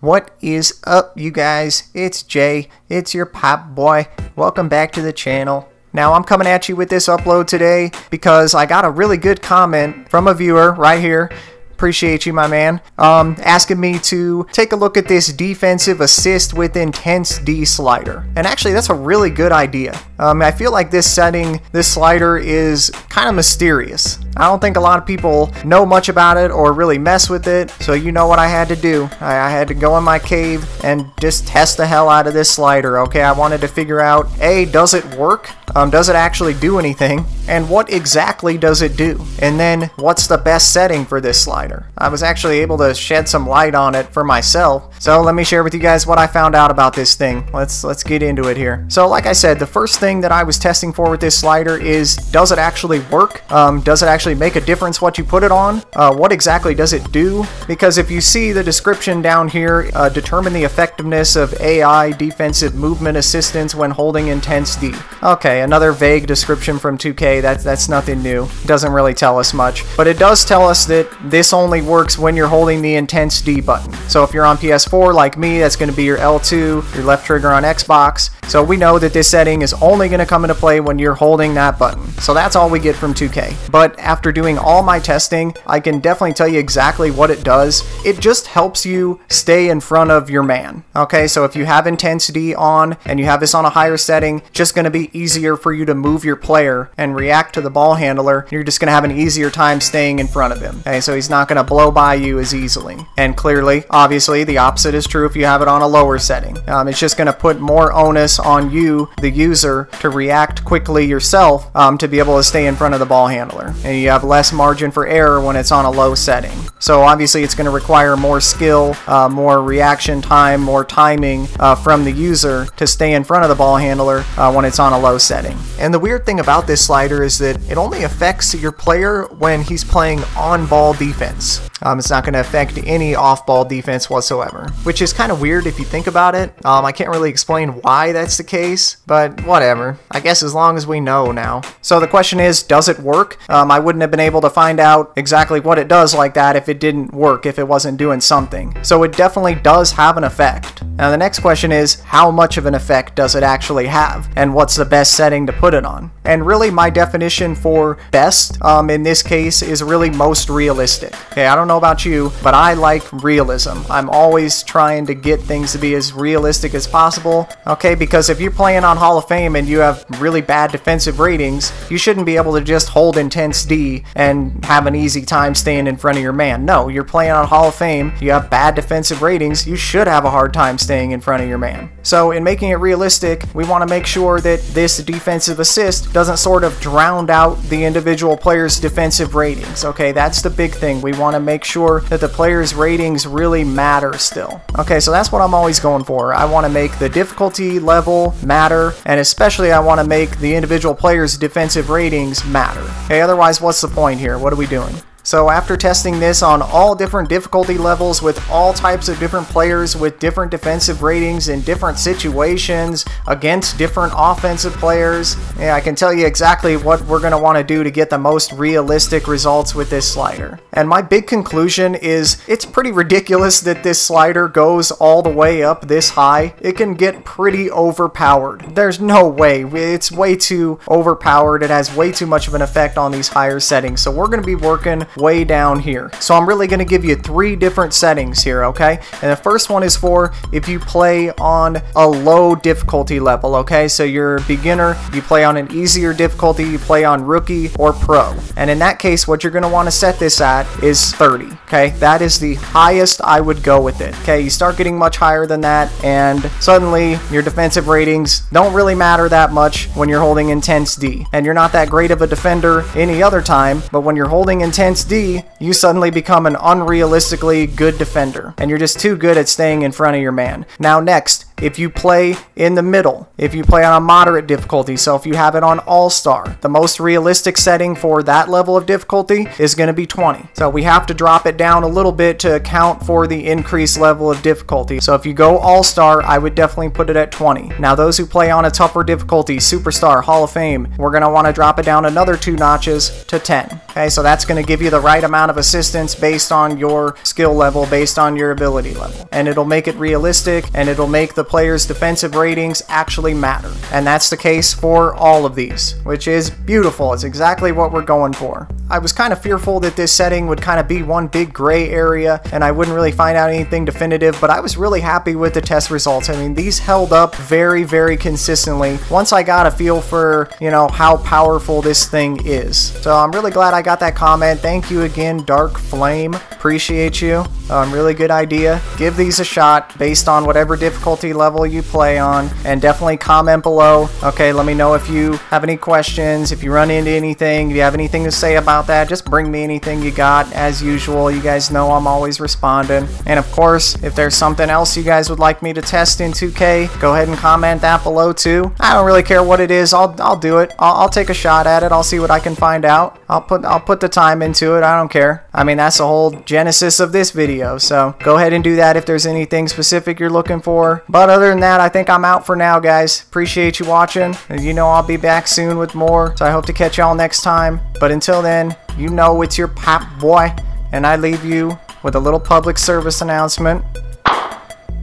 What is up, you guys? It's Jay, it's your Popboy. Welcome back to the channel. Now I'm coming at you with this upload today because I got a really good comment from a viewer right here. Appreciate you, my man. Asking me to take a look at this defensive assist with intense D slider. And actually that's a really good idea. I feel like this slider is kind of mysterious. I don't think a lot of people know much about it or really mess with it. So you know what I had to do. I had to go in my cave and just test the hell out of this slider, okay? I wanted to figure out, A, does it work? Does it actually do anything? And what exactly does it do? And then what's the best setting for this slider? I was actually able to shed some light on it for myself. So let me share with you guys what I found out about this thing. Let's get into it here. So like I said, the first thing that I was testing for with this slider is, does it actually work? Does it actually make a difference what you put it on? What exactly does it do? Because if you see the description down here, determine the effectiveness of AI defensive movement assistance when holding intense D. Okay, another vague description from 2K. That's nothing new. Doesn't really tell us much, but it does tell us that this only works when you're holding the intense D button. So if you're on PS4 like me, that's going to be your L2, your left trigger on Xbox. So we know that this setting is only going to come into play when you're holding that button. So that's all we get from 2K. But after doing all my testing, I can definitely tell you exactly what it does. It just helps you stay in front of your man. Okay, so if you have intensity on and you have this on a higher setting, just going to be easier for you to move your player and react to the ball handler. You're just going to have an easier time staying in front of him. Okay, so he's not going to blow by you as easily. And clearly, obviously, the opposite is true if you have it on a lower setting. It's just going to put more onus on you, the user, to react quickly yourself to be able to stay in front of the ball handler. And you have less margin for error when it's on a low setting. So obviously it's going to require more skill, more reaction time, more timing from the user to stay in front of the ball handler when it's on a low setting. And the weird thing about this slider is that it only affects your player when he's playing on-ball defense. It's not going to affect any off-ball defense whatsoever, which is kind of weird if you think about it. I can't really explain why that's the case, but whatever. I guess as long as we know now. So the question is, does it work? I wouldn't have been able to find out exactly what it does like that if it didn't work, if it wasn't doing something. So it definitely does have an effect. Now the next question is, how much of an effect does it actually have? And what's the best setting to put it on? And really my definition for best in this case is really most realistic. Okay, I don't know about you, but I like realism. I'm always trying to get things to be as realistic as possible, okay? Because if you're playing on Hall of Fame and you have really bad defensive ratings, you shouldn't be able to just hold intense D and have an easy time staying in front of your man. No, you're playing on Hall of Fame, you have bad defensive ratings, you should have a hard time staying in front of your man. So in making it realistic, we want to make sure that this defensive assist doesn't sort of drown out the individual player's defensive ratings, okay? That's the big thing. We want to make sure that the player's ratings really matter still. Okay, so that's what I'm always going for. I want to make the difficulty level matter, and especially I want to make the individual player's defensive ratings matter. Okay, otherwise what's the point here? What are we doing? So after testing this on all different difficulty levels with all types of different players with different defensive ratings in different situations against different offensive players, yeah, I can tell you exactly what we're going to want to do to get the most realistic results with this slider. And my big conclusion is it's pretty ridiculous that this slider goes all the way up this high. It can get pretty overpowered. There's no way. It's way too overpowered. It has way too much of an effect on these higher settings. So we're going to be working way down here. So I'm really going to give you three different settings here, okay? And the first one is for if you play on a low difficulty level, okay? So you're a beginner, you play on an easier difficulty, you play on rookie or pro. And in that case, what you're going to want to set this at is 30, okay? That is the highest I would go with it, okay? You start getting much higher than that, and suddenly your defensive ratings don't really matter that much when you're holding intense D. And you're not that great of a defender any other time, but when you're holding intense D, you suddenly become an unrealistically good defender, and you're just too good at staying in front of your man. Now next, if you play in the middle, if you play on a moderate difficulty, so if you have it on All-Star, the most realistic setting for that level of difficulty is going to be 20. So we have to drop it down a little bit to account for the increased level of difficulty. So if you go All-Star, I would definitely put it at 20. Now those who play on a tougher difficulty, Superstar, Hall of Fame, we're going to want to drop it down another 2 notches to 10. Okay, so that's going to give you the right amount of assistance based on your skill level, based on your ability level. And it'll make it realistic, and it'll make the player's defensive ratings actually matter. And that's the case for all of these, which is beautiful. It's exactly what we're going for. I was kind of fearful that this setting would kind of be one big gray area and I wouldn't really find out anything definitive, but I was really happy with the test results. I mean, these held up very, very consistently once I got a feel for, you know, how powerful this thing is. So I'm really glad I got that comment. Thank you again, Dark Flame. Appreciate you. Really good idea. Give these a shot based on whatever difficulty level you play on, and definitely comment below. Okay, let me know if you have any questions, if you run into anything, if you have anything to say about that. Just bring me anything you got, as usual. You guys know I'm always responding. And of course, if there's something else you guys would like me to test in 2K, go ahead and comment that below too. I don't really care what it is. I'll do it. I'll take a shot at it. I'll see what I can find out. I'll put the time into it. I don't care. I mean, that's the whole genesis of this video. So go ahead and do that if there's anything specific you're looking for. But other than that, I think I'm out for now, guys. Appreciate you watching. As you know, I'll be back soon with more. So I hope to catch y'all next time. But until then, you know it's your Popboy, and I leave you with a little public service announcement.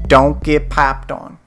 Don't get popped on.